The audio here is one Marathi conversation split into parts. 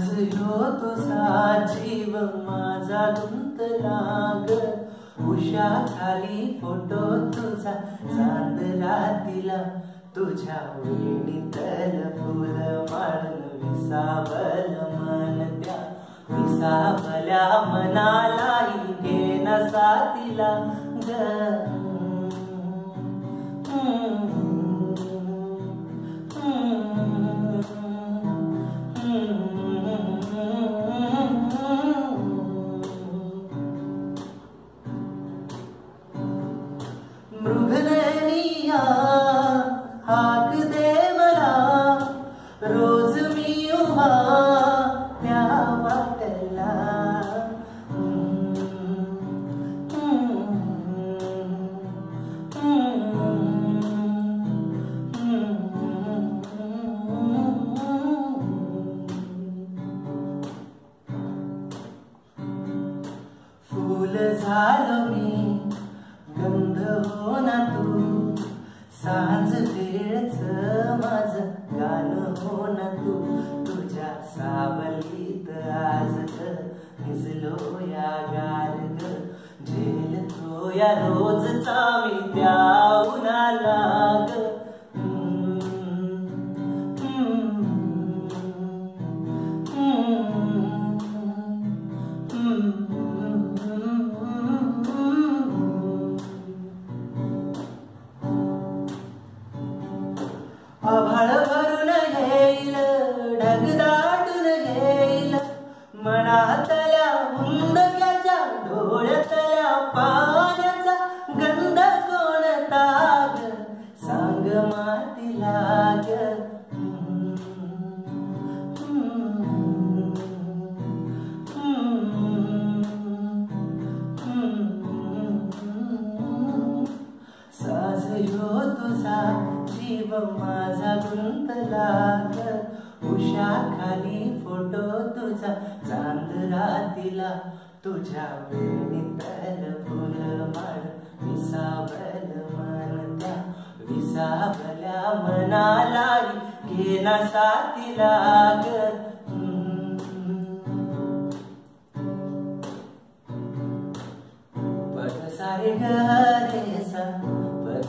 हसलो तो साजीव माझा गुंतला ग उषा खाली फोटो तुझा चांद रातीला तुझ्या वेणीतल फुल माळून विसावल मन त्या विसावल्या मनालाही घेना साथीला ग मृगनैया हाक दे मला रोज मी उभा त्या वाटेला फूल झालो मी ना तू सांज वेळच माझ गाणं हो ना तू तुझ्या सावलीत आज भिजलो या गार झेलतो या रोजचा मी त्या उन्हाला आभाळ भरून घेईल ढग दाटून घेईल मनातल्या मुंडक्याच्या डोळ्यातल्या पाण्याचा गंध कोणता ग सांग मातीला ग साजलो तुझा जीव माझा गुंतला ग उषा खाली फोटो तुझा चांद रातीला तुझ्या वेणीतल फुल माळ विसावल मन त्या विसावल्या मनालाही घेना साथीला ग सारे गरे सा पद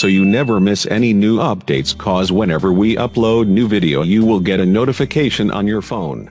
so you never miss any new updates, cause whenever we upload new video you will get a notification on your phone.